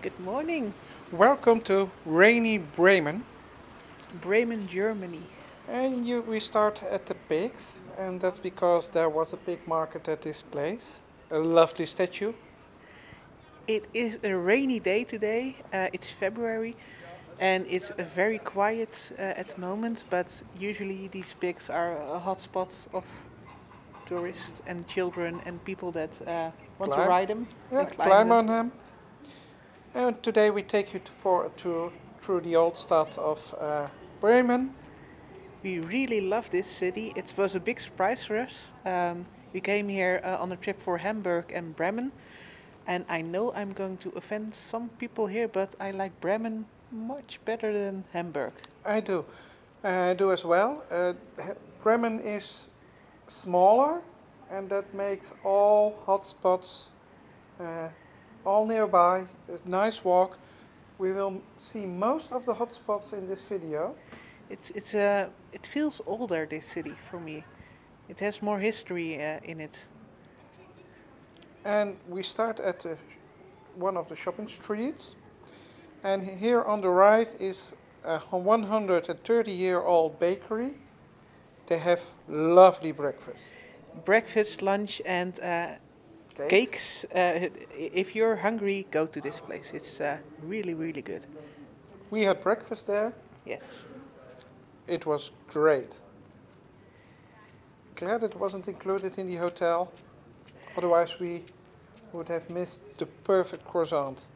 Good morning. Welcome to rainy Bremen. Bremen, Germany. And we start at the pigs, and that's because there was a pig market at this place. A lovely statue. It is a rainy day today. It's February, and it's very quiet at the moment, but usually these pigs are hotspots of tourists and children and people that want to ride them. Yeah, climb on them. And today we take you for a tour through the old stad of Bremen. We really love this city. It was a big surprise for us. We came here on a trip for Hamburg and Bremen. And I know I'm going to offend some people here, but I like Bremen much better than Hamburg. I do. I do as well. Bremen is smaller, and that makes all hotspots all nearby, a nice walk. We will see most of the hotspots in this video. It feels older, this city, for me. It has more history in it. And we start at one of the shopping streets. And here on the right is a 130-year-old bakery. They have lovely breakfast. Breakfast, lunch and cakes. If you're hungry, go to this place. It's really, really good. We had breakfast there. Yes. It was great. Glad it wasn't included in the hotel. Otherwise, we would have missed the perfect croissant.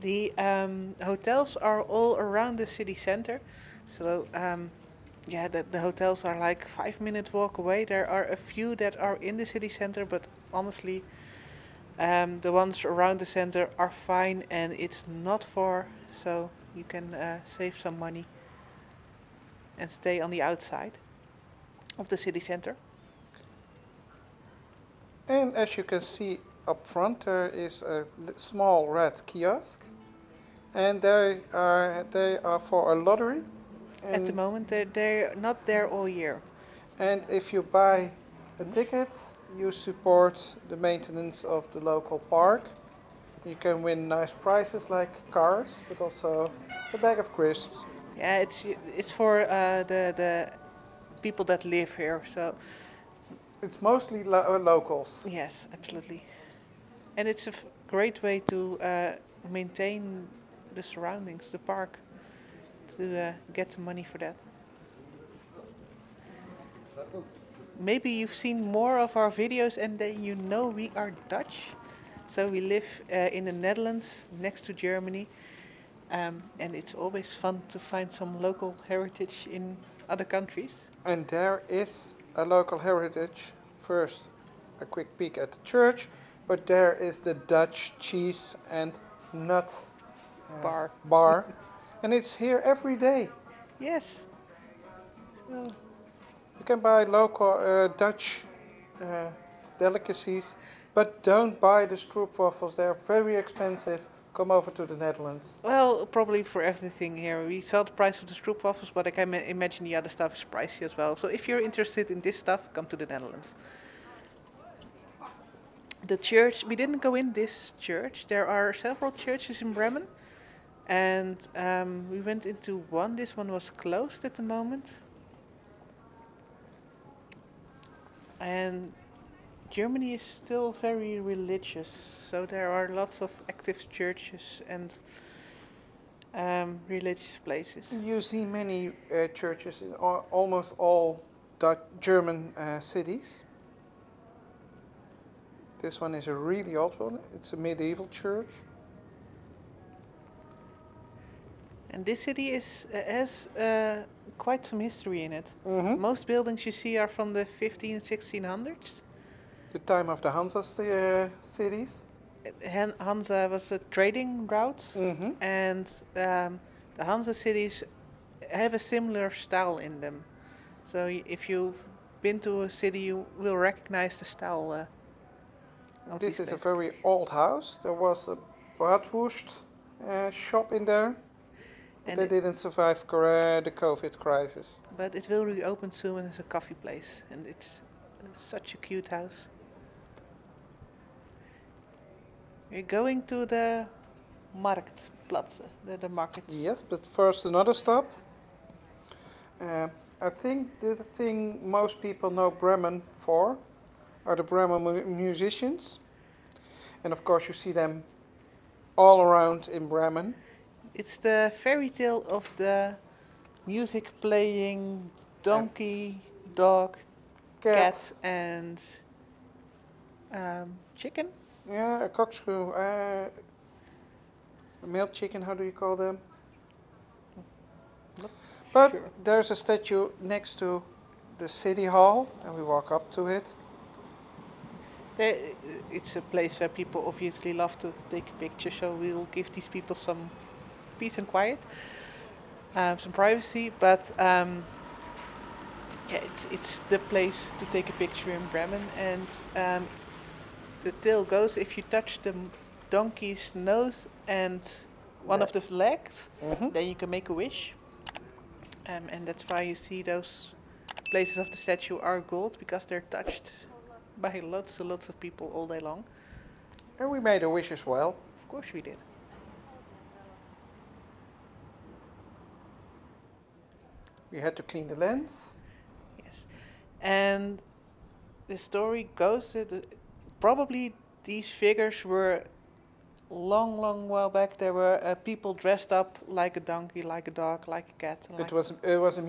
The hotels are all around the city center. So, yeah, the hotels are like 5-minute walk away. There are a few that are in the city center, but honestly, the ones around the center are fine and it's not far, so you can save some money and stay on the outside of the city center. And as you can see up front, there is a small red kiosk, and they are for a lottery. At the moment, they're not there all year. And if you buy a ticket, you support the maintenance of the local park. You can win nice prizes like cars, but also a bag of crisps. Yeah, it's for the people that live here. So it's mostly locals. Yes, absolutely. And it's a great way to maintain the surroundings, the park, to get the money for that. Maybe you've seen more of our videos and then you know we are Dutch. So we live in the Netherlands, next to Germany. And it's always fun to find some local heritage in other countries. And there is a local heritage. First, a quick peek at the church, but there is the Dutch cheese and nut bar. And it's here every day. Yes. So you can buy local Dutch delicacies, but don't buy the stroopwafels. They're very expensive. Come over to the Netherlands. Well, probably for everything here. We saw the price of the stroopwafels, but I can imagine the other stuff is pricey as well. So if you're interested in this stuff, come to the Netherlands. The church, we didn't go in this church. There are several churches in Bremen. And we went into one. This one was closed at the moment. And Germany is still very religious, so there are lots of active churches and religious places. You see many churches in almost all German cities. This one is a really old one. It's a medieval church. And this city has quite some history in it. Mm-hmm. Most buildings you see are from the 1500s, 1600s. The time of the Hansa cities. Hansa was a trading route. Mm-hmm. And the Hansa cities have a similar style in them. So if you've been to a city, you will recognize the style. This is a very old house. There was a bratwurst shop in there. And they didn't survive the COVID crisis. But it will reopen soon as a coffee place. And it's such a cute house. We're going to the Marktplatz, the market. Yes, but first another stop. I think the thing most people know Bremen for are the Bremen musicians. And of course you see them all around in Bremen. It's the fairy tale of the music playing donkey, dog, cat and chicken. Yeah, a cockcrew, a male chicken, how do you call them? But sure. There's a statue next to the city hall and we walk up to it. There, it's a place where people obviously love to take pictures, so we'll give these people some peace and quiet, some privacy, but yeah, it's the place to take a picture in Bremen. And the tale goes, if you touch the donkey's nose and one of the legs, then you can make a wish. And that's why you see those places of the statue are gold, because they're touched by lots and lots of people all day long. And we made a wish as well. Of course we did. We had to clean the lens. Yes. And the story goes that probably these figures were long while back. There were people dressed up like a donkey, like a dog, like a cat. And it was a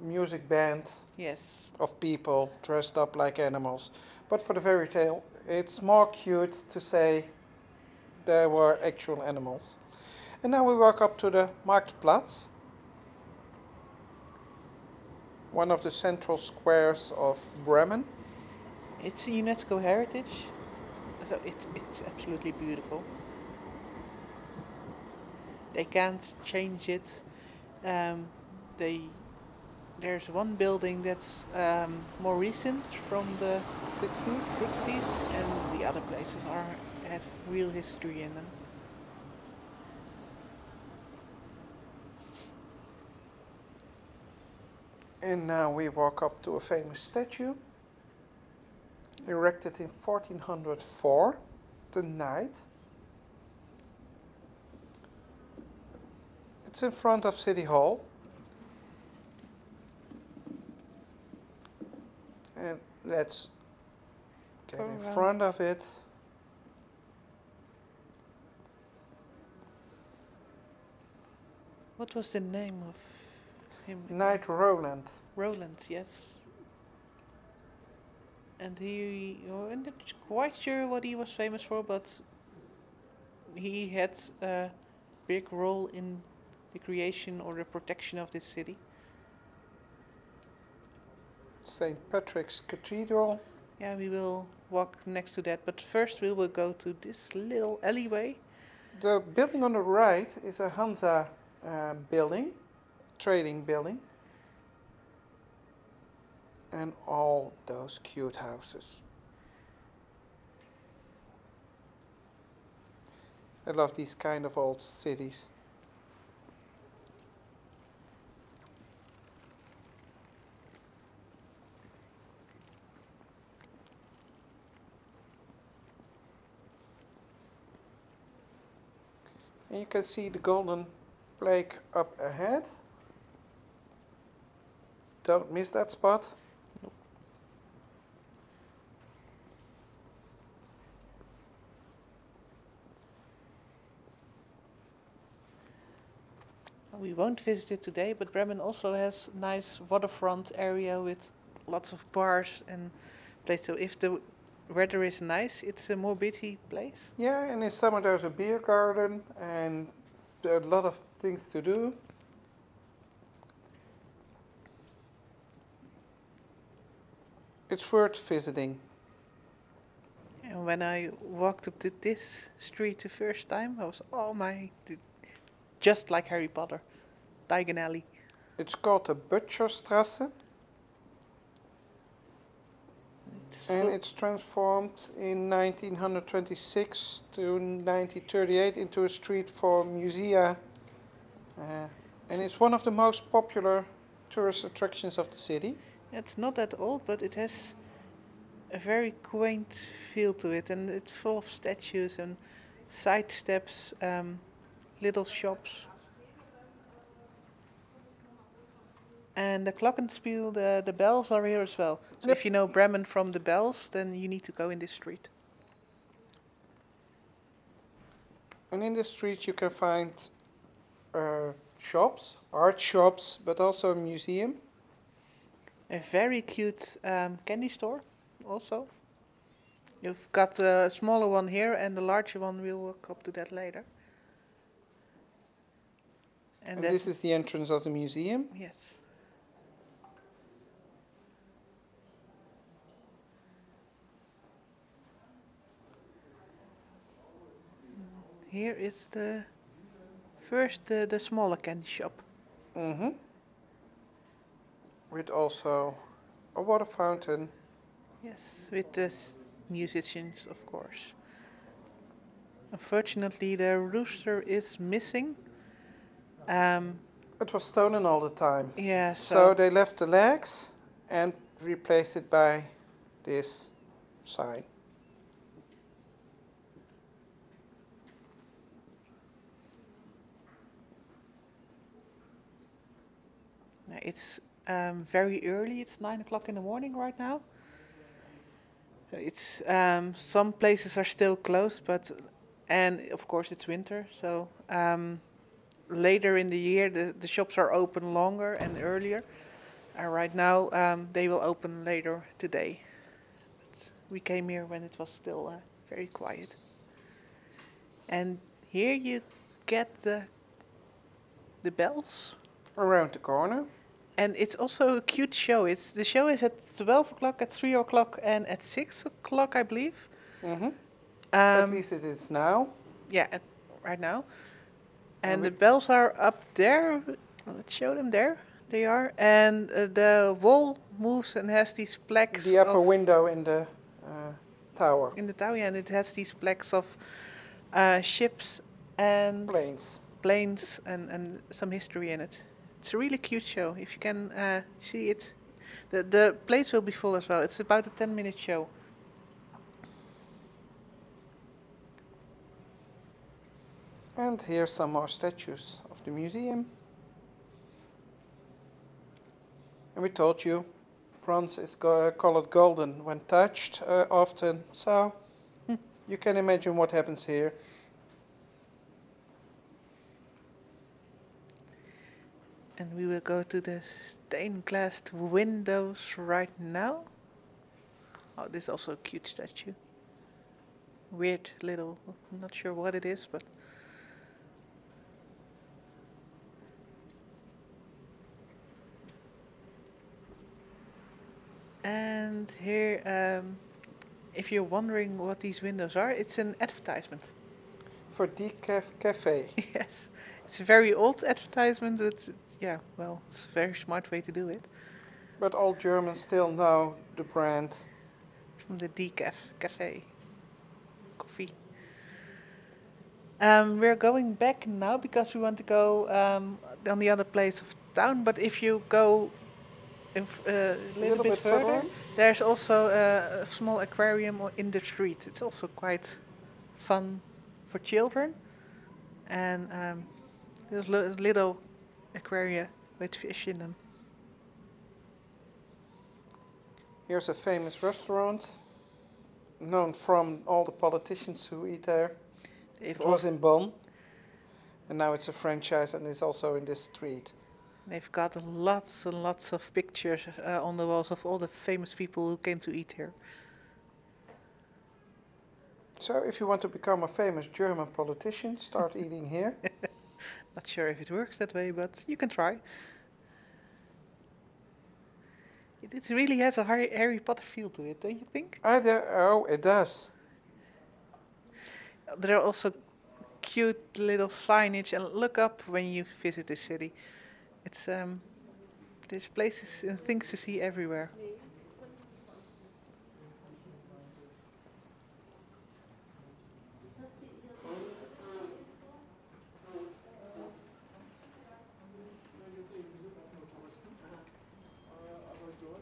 music band. Yes. Of people dressed up like animals. But for the fairy tale, it's more cute to say there were actual animals. And now we walk up to the Marktplatz, one of the central squares of Bremen. It's a UNESCO heritage, so it's absolutely beautiful. They can't change it. There's one building that's more recent, from the 60s, and the other places have real history in them. And now we walk up to a famous statue, erected in 1404, the Knight. It's in front of City Hall. And let's get in front of it. What was the name of him? Knight Roland. Roland, yes. And he, I'm not quite sure what he was famous for, but he had a big role in the creation or the protection of this city. St. Patrick's Cathedral. Yeah, we will walk next to that, but first we will go to this little alleyway. The building on the right is a Hansa building, trading building. And all those cute houses. I love these kind of old cities. And you can see the Golden Plague up ahead. Don't miss that spot. We won't visit it today, but Bremen also has nice waterfront area with lots of bars and places. So if the weather is nice, it's a more busy place. Yeah, and in summer there's a beer garden and there are a lot of things to do. It's worth visiting. And when I walked up to this street the first time, I was, oh my, just like Harry Potter. Diagon Alley. It's called the Böttcherstrasse. And it's transformed in 1926 to 1938 into a street for musea. And it's one of the most popular tourist attractions of the city. It's not that old, but it has a very quaint feel to it. And it's full of statues and side steps, little shops. And the Klockenspiel, the bells are here as well. So if you know Bremen from the bells, then you need to go in this street. And in this street you can find shops, art shops, but also a museum. A very cute candy store also. You've got a smaller one here and the larger one, we'll walk up to that later. And this is the entrance of the museum? Yes. Here is the first, the smaller candy shop. Mm-hmm. With also a water fountain. Yes, with the musicians, of course. Unfortunately, the rooster is missing. It was stolen all the time. Yeah, so they left the legs and replaced it by this sign. It's very early. It's 9 o'clock in the morning right now. It's some places are still closed, but and of course it's winter. So later in the year, the shops are open longer and earlier. And right now they will open later today. But we came here when it was still very quiet. And here you get the bells around the corner. And it's also a cute show. It's the show is at 12 o'clock, at 3 o'clock, and at 6 o'clock, I believe. Mm-hmm. At least it is now. Yeah, right now. And the bells are up there. Let's show them there. They are. And the wall moves and has these plaques. The upper window in the tower. In the tower, yeah, and it has these plaques of ships and planes and some history in it. It's a really cute show. If you can see it, the place will be full as well. It's about a 10-minute show. And here's some more statues of the museum. And we told you, bronze is colored golden when touched often. So you can imagine what happens here. And we will go to the stained glass windows right now. Oh, this is also a cute statue. Weird little, I'm not sure what it is, but. And here, if you're wondering what these windows are, it's an advertisement. For Deka Cafe. Yes, it's a very old advertisement, but yeah, well, it's a very smart way to do it. But all Germans still know the brand. From the Deka Cafe. Coffee. We're going back now because we want to go on the other place of town. But if you go a little bit further, there's also a small aquarium in the street. It's also quite fun for children. And there's little aquaria with fish in them. Here's a famous restaurant, known from all the politicians who eat there. It was in Bonn, and now it's a franchise, and it's also in this street. They've got lots and lots of pictures on the walls of all the famous people who came to eat here. So if you want to become a famous German politician, start eating here. Not sure if it works that way, but you can try. It really has a Harry Potter feel to it, don't you think? Oh, it does. There are also cute little signage, and look up when you visit this city. It's there's places and things to see everywhere.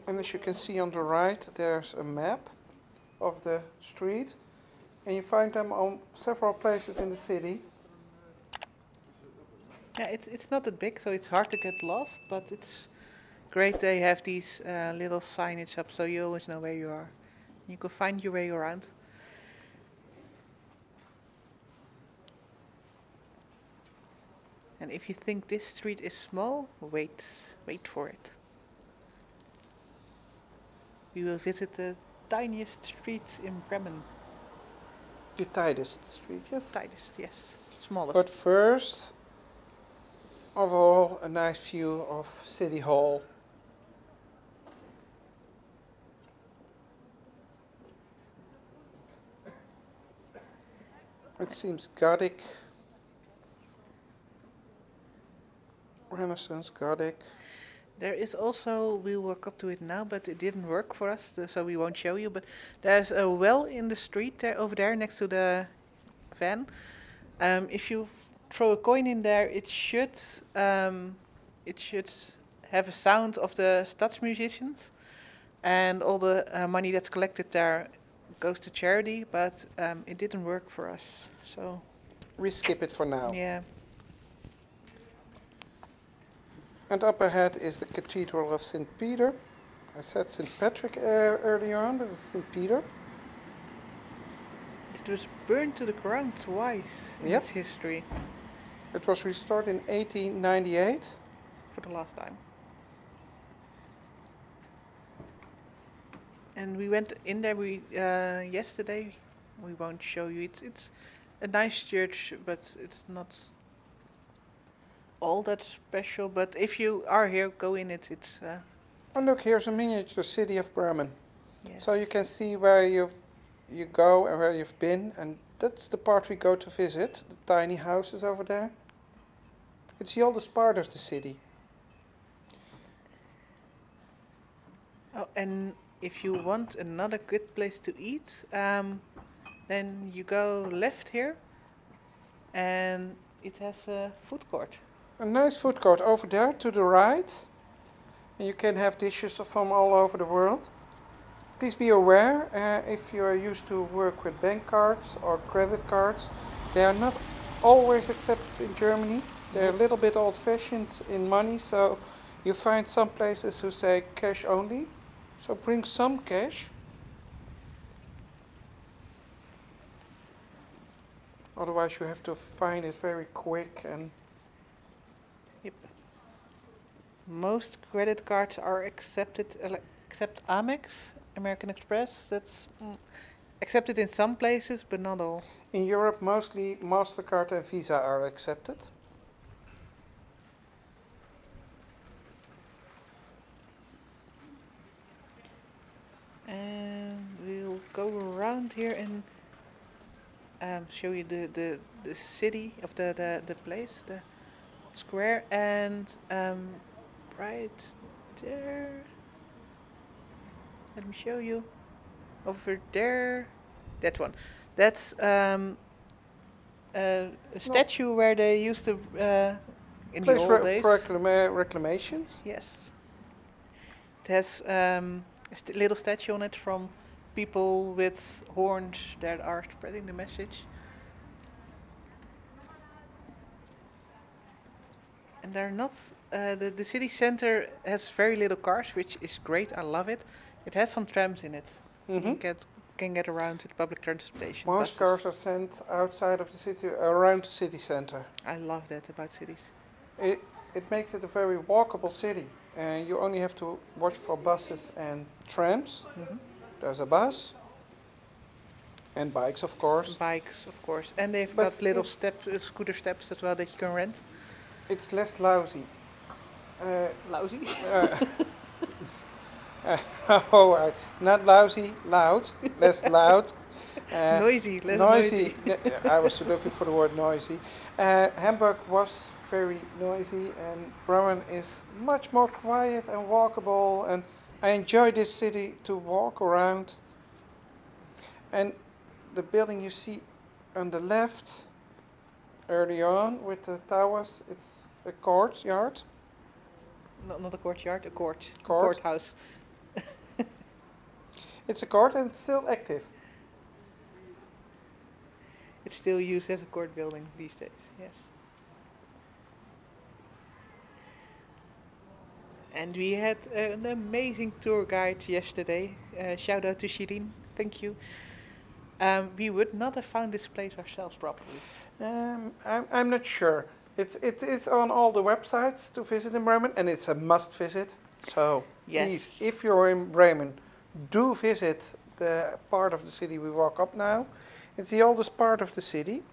And as you can see on the right, there's a map of the street. and you find them on several places in the city. Yeah, it's not that big, so it's hard to get lost, but it's great they have these little signage up, so you always know where you are. You can find your way around. And if you think this street is small, wait for it. We will visit the tiniest street in Bremen. The tightest street, yes? Tightest, yes. Smallest. But first of all, a nice view of City Hall. It seems Gothic. Renaissance, Gothic. There is also, we'll walk up to it now, but it didn't work for us, so we won't show you, but there's a well in the street there, over there next to the van. If you throw a coin in there, it should have a sound of the Stadtmusikanten, and all the money that's collected there goes to charity, but it didn't work for us, so we skip it for now. Yeah. And up ahead is the Cathedral of St. Peter. I said St. Patrick earlier on, but it's St. Peter. It was burned to the ground twice in its history. It was restored in 1898. For the last time. And we went in there yesterday. We won't show you. It's a nice church, but it's not all that special, but if you are here, go in it. It's oh, look, here's a miniature city of Bremen. Yes. So you can see where you go and where you've been, and that's the part we go to visit, the tiny houses over there. It's the oldest part of the city. Oh, and if you want another good place to eat, then you go left here, and it has a food court. A nice food court over there to the right, and you can have dishes from all over the world. Please be aware, if you are used to work with bank cards or credit cards, they are not always accepted in Germany. They're a little bit old-fashioned in money, so you find some places who say cash only. So bring some cash. Otherwise you have to find it very quick and... Yep. Most credit cards are accepted, except Amex, American Express. That's accepted in some places, but not all. In Europe, mostly MasterCard and Visa are accepted. And we'll go around here and show you the city of the place, the square, and right there, let me show you, over there, that one, that's a statue where they used to, in the old days. Reclamations? Yes. It has a little statue on it from people with horns that are spreading the message. And they're not, the city center has very little cars, which is great, I love it. It has some trams in it. Mm-hmm. You can get around with public transportation. Most cars are sent outside of the city, around the city center. I love that about cities. It makes it a very walkable city. And you only have to watch for buses and trams. Mm-hmm. There's a bus, and bikes, of course. Bikes, of course. And they've got little scooter steps as well that you can rent. It's less lousy. Lousy? Not lousy, loud. Less loud. Noisy, less noisy. Noisy. I was looking for the word noisy. Hamburg was very noisy, and Bremen is much more quiet and walkable, and I enjoy this city to walk around. And the building you see on the left, early on with the towers, it's a courtyard. No, not a courtyard, a court. Courthouse. It's a court and it's still active. It's still used as a court building these days, yes. And we had an amazing tour guide yesterday. Shout out to Shirin, thank you. We would not have found this place ourselves properly. I'm not sure. It's on all the websites to visit in Bremen, and it's a must visit. So yes, please, if you're in Bremen, do visit the part of the city we walk up now. It's the oldest part of the city.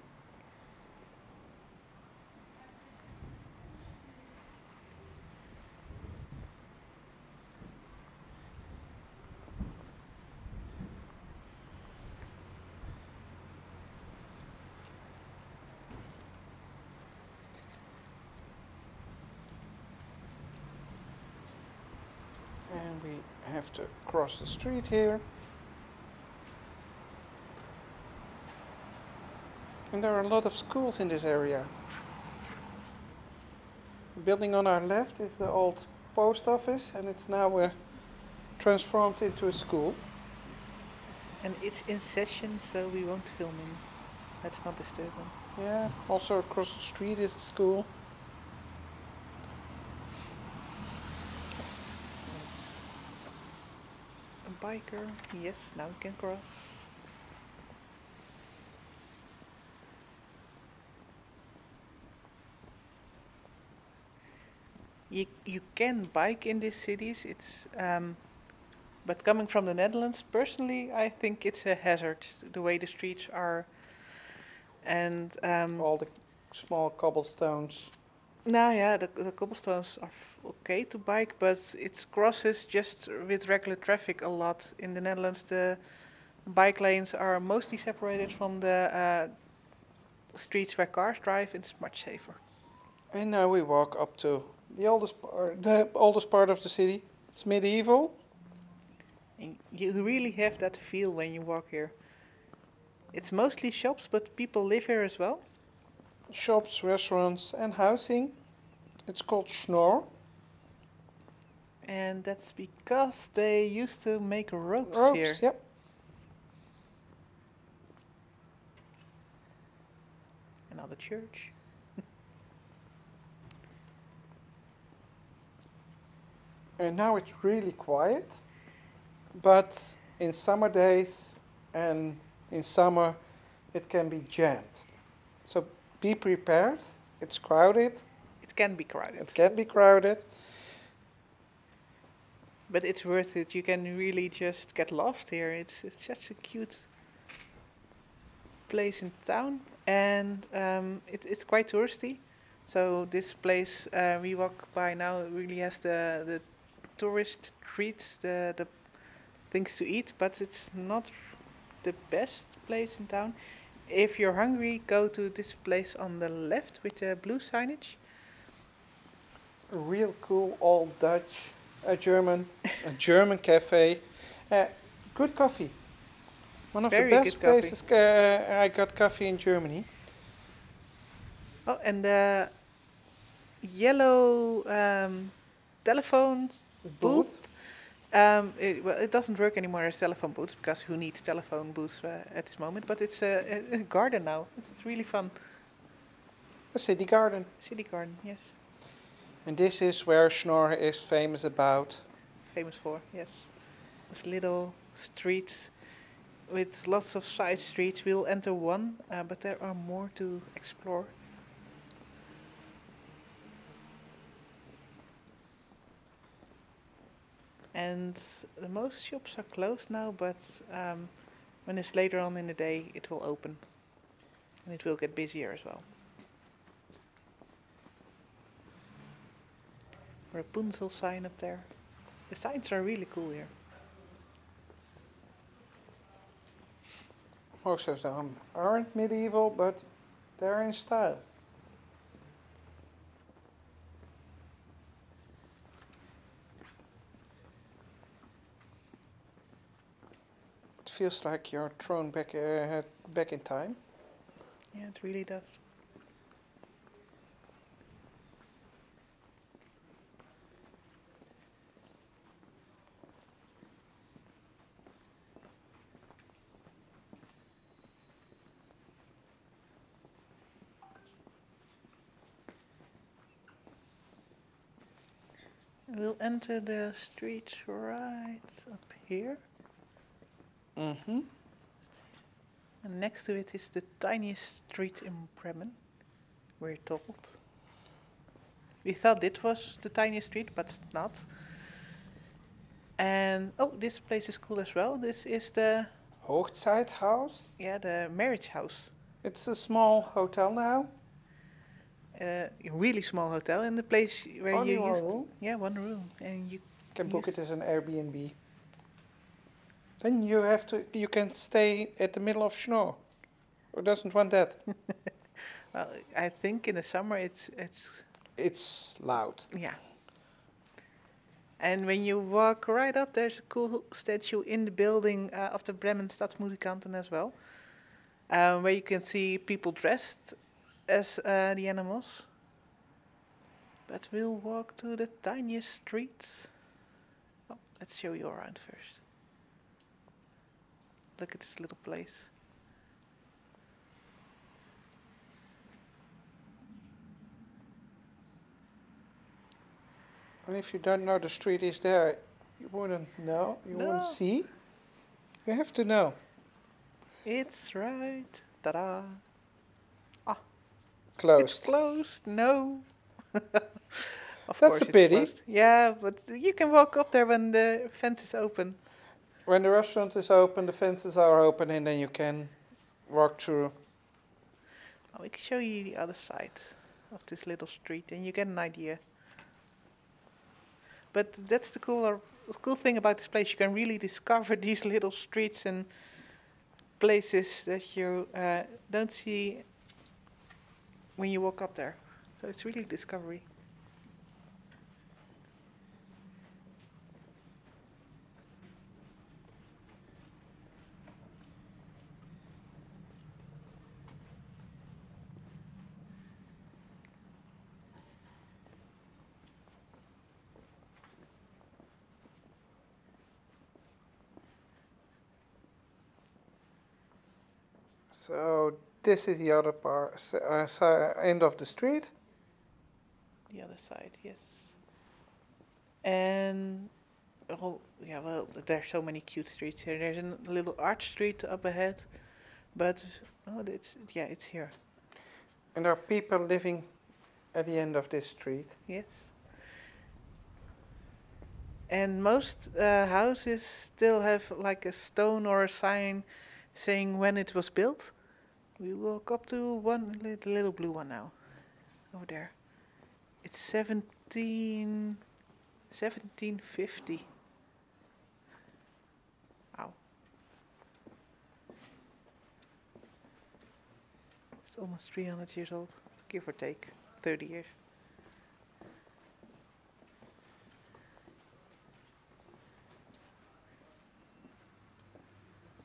And we have to cross the street here. And there are a lot of schools in this area. The building on our left is the old post office, and it's now transformed into a school. And it's in session, so we won't film in. That's not disturbing. Yeah, also across the street is the school. Yes. A biker, yes, now we can cross. You can bike in these cities, it's, but coming from the Netherlands, personally, I think it's a hazard, the way the streets are, and... all the small cobblestones. No, yeah, the cobblestones are okay to bike, but it crosses just with regular traffic a lot. In the Netherlands, the bike lanes are mostly separated from the streets where cars drive, and it's much safer. And now we walk up to... The oldest part of the city. It's medieval. And you really have that feel when you walk here. It's mostly shops, but people live here as well. Shops, restaurants, and housing. It's called Schnoor. And that's because they used to make ropes here. Yep. Another church. And now it's really quiet, but in summer days and in summer it can be jammed. So be prepared, it's crowded. It can be crowded. It can be crowded. But it's worth it, you can really just get lost here. It's such a cute place in town, and it's quite touristy. So this place we walk by now really has the tourist treats, the things to eat, but it's not the best place in town. If you're hungry, go to this place on the left with the blue signage. A real cool old Dutch, a German cafe. Good coffee. One of the best places I got coffee in Germany. Oh, and the yellow telephone booth. Well, it doesn't work anymore as telephone booths, because who needs telephone booths at this moment? But it's a garden now. It's really fun. A city garden. City garden, yes. And this is where Schnoor is famous about. Famous for, yes. Those little streets with lots of side streets. We'll enter one, but there are more to explore. And most shops are closed now, but when it's later on in the day, it will open. And it will get busier as well. Rapunzel sign up there. The signs are really cool here. Most of them aren't medieval, but they're in style. Feels like you're thrown back in time. Yeah, it really does. We'll enter the street right up here. Mm-hmm. And next to it is the tiniest street in Bremen, we're told. We thought it was the tiniest street, but it's not. And, oh, this place is cool as well. This is the... Hochzeit House? Yeah, the marriage house. It's a small hotel now. A really small hotel, in the place where Only one room? Yeah, one room. And you can book it as an Airbnb. Then you have to, you can stay at the middle of Schnoor. Who doesn't want that? Well, I think in the summer it's loud. Yeah. And when you walk right up, there's a cool statue in the building of the Bremen Stadtmusikanten as well, where you can see people dressed as the animals. But we'll walk to the tiniest streets. Oh, let's show you around first. Look at this little place. And if you don't know the street is there, you wouldn't know, you wouldn't see. You have to know. It's right. Ta-da. Ah. Closed. It's closed. No. That's a pity. Closed. Yeah, but you can walk up there when the fence is open. When the restaurant is open, the fences are open, and then you can walk through. Oh, we can show you the other side of this little street, and you get an idea. But that's the cool thing about this place. You can really discover these little streets and places that you don't see when you walk up there. So it's really discovery. So this is the other part, end of the street. The other side, yes. And, oh, yeah, well, there's so many cute streets here. There's a little art street up ahead, but, oh, it's, yeah, it's here. And there are people living at the end of this street. Yes. And most houses still have like a stone or a sign saying when it was built. We walk up to one little blue one now, over there. It's 1750. Ow. It's almost 300 years old, give or take, 30 years.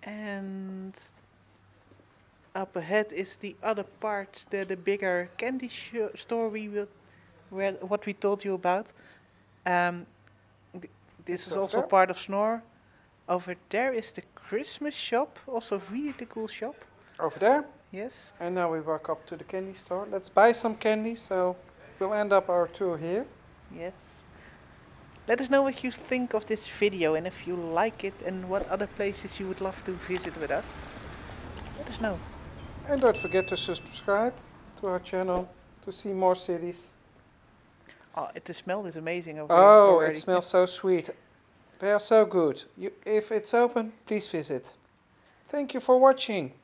And up ahead is the other part, the bigger candy store what we told you about. This is also part of Schnoor. Over there is the Christmas shop, also really the cool shop. Over there? Yes. And now we walk up to the candy store. Let's buy some candy, so we'll end up our tour here. Yes. Let us know what you think of this video and if you like it and what other places you would love to visit with us. Let us know. And don't forget to subscribe to our channel to see more cities. Oh, the smell is amazing over here. Oh, it smells so sweet. They are so good. If it's open, please visit. Thank you for watching.